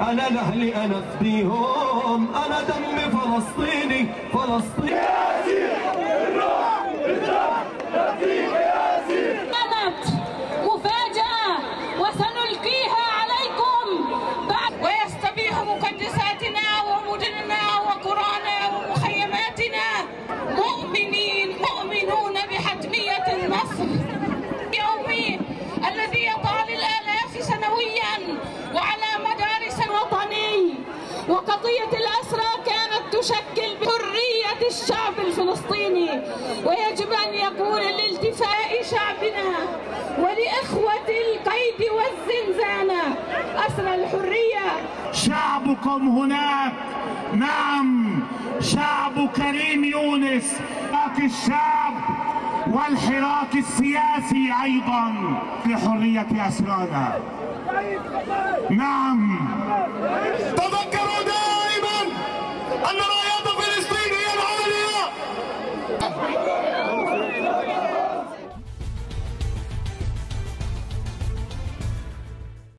انا لاهلي انا فديهم، انا دم فلسطيني فلسطيني. ياسر الروح الدم نفديك ياسر. كانت مفاجأة وسنلقيها عليكم بعد. ويستبيح مقدساتنا ومدننا وقرانا ومخيماتنا مؤمنين مؤمنون بحتمية النصر اليومي الذي يطال الآلاف سنويا وعلى مدار سنة وطني. وقضية الأسرى كانت تشكل حرية الشعب الفلسطيني، ويجب أن يكون لالتفاء شعبنا ولإخوة القيد والزنزانة أسرى الحرية. شعبكم هناك، نعم شعب كريم يونس، الشعب والحراك السياسي أيضا لحرية أسرانا. نعم، تذكروا دائما أن راية